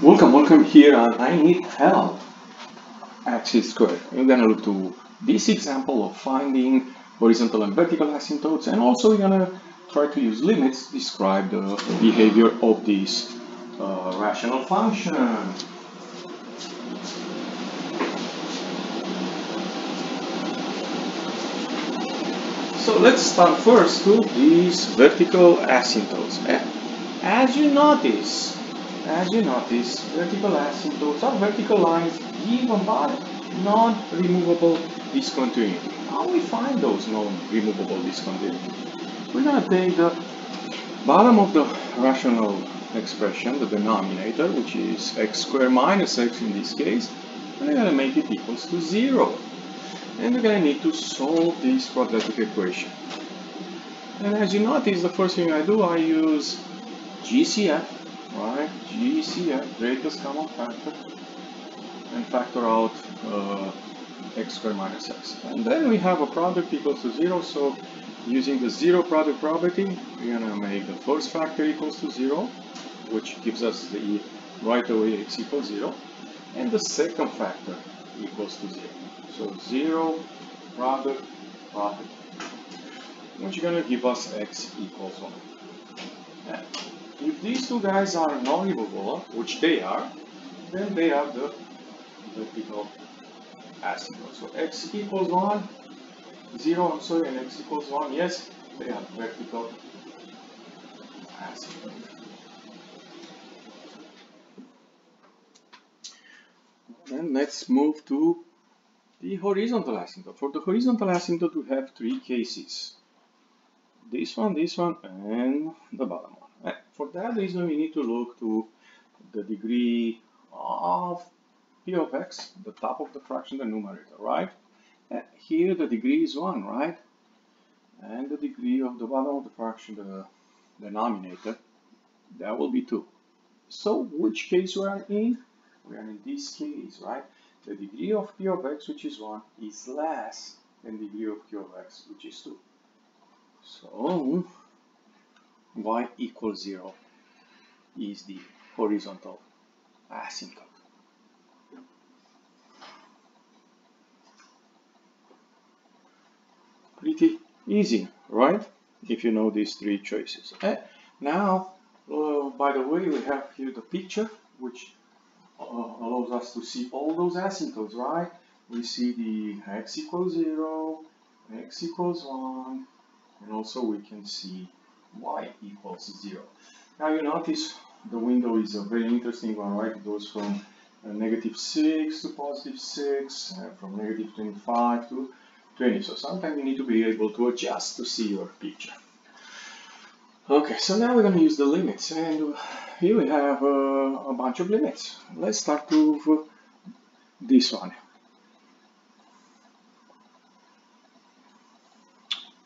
Welcome here, and I need help. Axis squared. We're gonna look to this example of finding horizontal and vertical asymptotes, and also we're gonna try to use limits to describe the behavior of this rational function. So let's start first with these vertical asymptotes. As you notice, vertical asymptotes are vertical lines given by non-removable discontinuity. How we find those non-removable discontinuities? We're going to take the bottom of the rational expression, the denominator, which is x squared minus x in this case, and we're going to make it equals to 0. And we're going to need to solve this quadratic equation. And as you notice, the first thing I do, I use GCF, right? GCF, greatest common factor, and factor out x squared minus x. And then we have a product equals to 0, so using the 0 product property, we're going to make the first factor equals to 0, which gives us the right away x equals 0, and the second factor equals to 0. So 0 product property, which is going to give us x equals 1. And if these two guys are non-removable, which they are, then they are the vertical asymptotes. So x equals 1, 0, I'm sorry, and x equals 1, yes, they are vertical asymptotes. Then let's move to the horizontal asymptote. For the horizontal asymptote, we have three cases. This one, and the bottom one. And for that reason, we need to look to the degree of p of x, the top of the fraction, the numerator, right? And here, the degree is 1, right? And the degree of the bottom of the fraction, the denominator, that will be 2. So, which case we are in? We are in this case, right? The degree of p of x, which is 1, is less than the degree of q of x, which is 2. So, y equals 0 is the horizontal asymptote. Pretty easy, right? If you know these three choices. And now, by the way, we have here the picture, which allows us to see all those asymptotes, right? We see the x equals 0, x equals 1, and also we can see y equals 0. Now you notice the window is a very interesting one, right? It goes from negative 6 to positive 6, from negative 25 to 20. So sometimes you need to be able to adjust to see your picture. Okay, so now we're going to use the limits, and here we have a bunch of limits. Let's start with this one.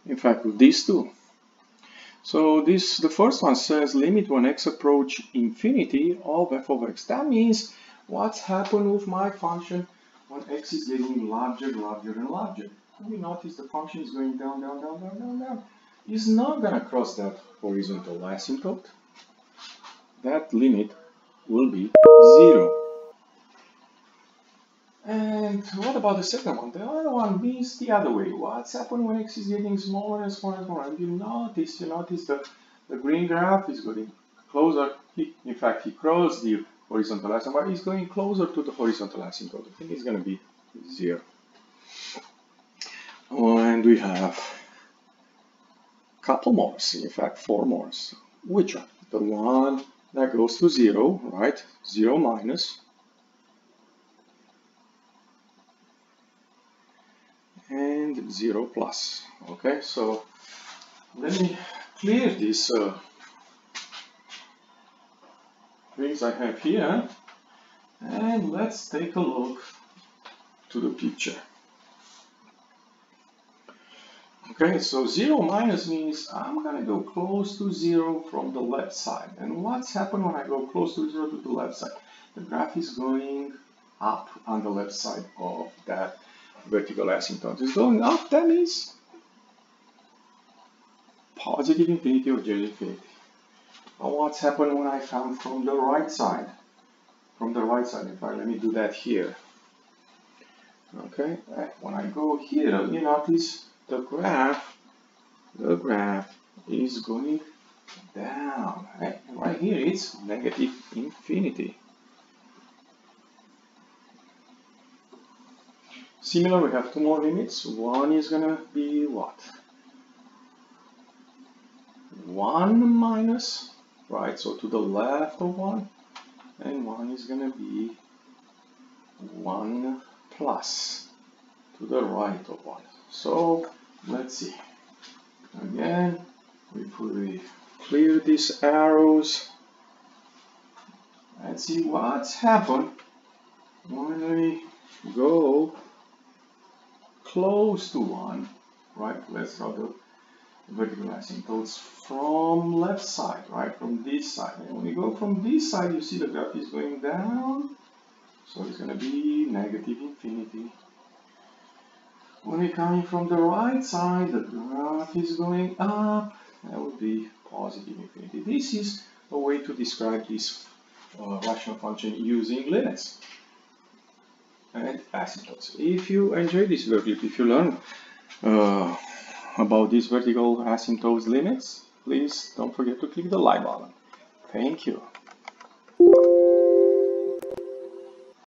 In fact, with these two. So the first one says limit when x approaches infinity of f of x. That means what's happened with my function when x is getting larger, larger, and larger. And we notice the function is going down, down, down, down, down, down. Is not going to cross that horizontal asymptote. That limit will be 0. And what about the second one? The other one means the other way. What's happened when x is getting smaller and smaller and smaller? And you notice that the green graph is getting closer. In fact, he crossed the horizontal asymptote, but he's going closer to the horizontal asymptote. I think it's going to be 0. And we have couple more, in fact 4 more. Which one? The one that goes to 0, right? 0 minus. And 0 plus. Okay, so let me clear these things I have here. And let's take a look to the picture. Okay, so 0 minus means I'm going to go close to 0 from the left side. And what's happened when I go close to 0 to the left side? The graph is going up on the left side of that vertical asymptote. It's going up, that means positive infinity or zero infinity. But what's happened when I come from the right side? from the right side. In fact, let me do that here. Okay, when I go here, you notice the graph is going down. Right here, it's negative infinity. Similar, we have two more limits. One is going to be what? 1 minus, right, so to the left of 1, and 1 is going to be 1 plus to the right of 1. So let's see. Again, if we clear these arrows and see what's happened when we go close to 1, right? Let's draw the vertical asymptotes from left side, right, from this side. And when you go from this side, you see the graph is going down, so it's going to be negative infinity. When we're coming from the right side, the graph is going up, that would be positive infinity. This is a way to describe this rational function using limits and asymptotes. If you enjoyed this video clip, if you learned about these vertical asymptotes limits, please don't forget to click the like button. Thank you.